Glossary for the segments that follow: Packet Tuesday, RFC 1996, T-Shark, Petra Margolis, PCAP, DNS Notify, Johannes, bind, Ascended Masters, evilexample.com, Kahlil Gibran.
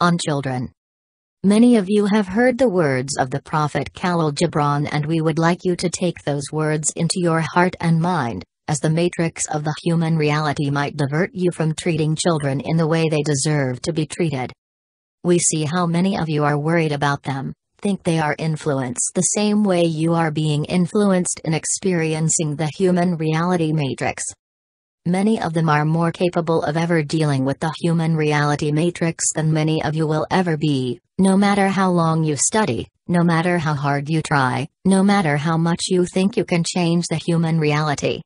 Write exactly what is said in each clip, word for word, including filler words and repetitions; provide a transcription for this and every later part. on children. Many of you have heard the words of the Prophet Kahlil Gibran, and we would like you to take those words into your heart and mind, as the matrix of the human reality might divert you from treating children in the way they deserve to be treated. We see how many of you are worried about them, think they are influenced the same way you are being influenced in experiencing the human reality matrix. Many of them are more capable of ever dealing with the human reality matrix than many of you will ever be, no matter how long you study, no matter how hard you try, no matter how much you think you can change the human reality.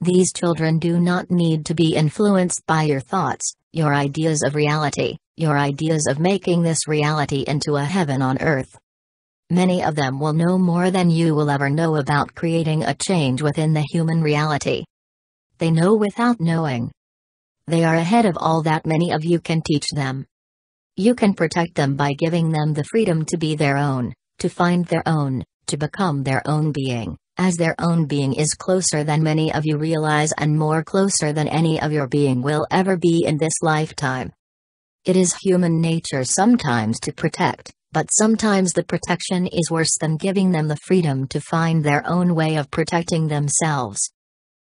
These children do not need to be influenced by your thoughts, your ideas of reality, your ideas of making this reality into a heaven on earth. Many of them will know more than you will ever know about creating a change within the human reality. They know without knowing. They are ahead of all that many of you can teach them. You can protect them by giving them the freedom to be their own, to find their own, to become their own being, as their own being is closer than many of you realize and more closer than any of your being will ever be in this lifetime. It is human nature sometimes to protect, but sometimes the protection is worse than giving them the freedom to find their own way of protecting themselves.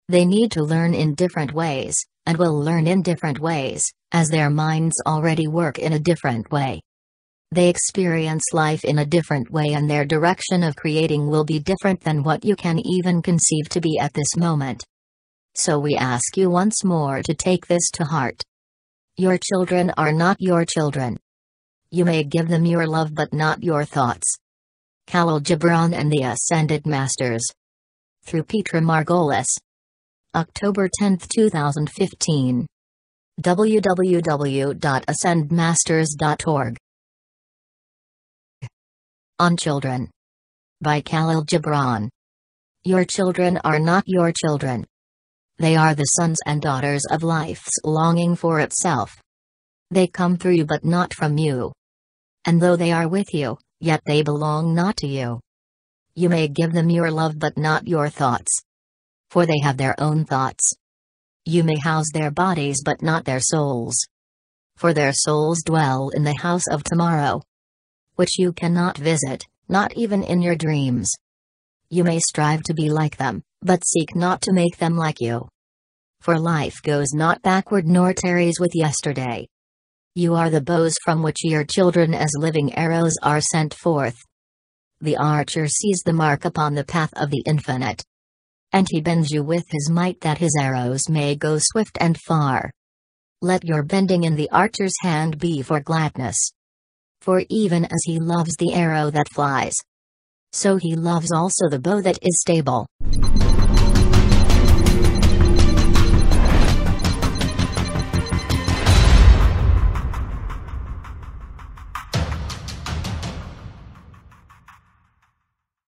They need to learn in different ways, and will learn in different ways, as their minds already work in a different way. They experience life in a different way, and their direction of creating will be different than what you can even conceive to be at this moment. So we ask you once more to take this to heart. Your children are not your children. You may give them your love but not your thoughts. Kahlil Gibran and the Ascended Masters. Through Petra Margolis. October tenth two thousand fifteen. w w w dot ascend masters dot org. On Children. By Kahlil Gibran. Your children are not your children. They are the sons and daughters of life's longing for itself. They come through you but not from you. And though they are with you, yet they belong not to you. You may give them your love but not your thoughts. For they have their own thoughts. You may house their bodies but not their souls. For their souls dwell in the house of tomorrow, which you cannot visit, not even in your dreams. You may strive to be like them, but seek not to make them like you. For life goes not backward nor tarries with yesterday. You are the bows from which your children as living arrows are sent forth. The archer sees the mark upon the path of the infinite. And he bends you with his might that his arrows may go swift and far. Let your bending in the archer's hand be for gladness. For even as he loves the arrow that flies, so he loves also the bow that is stable.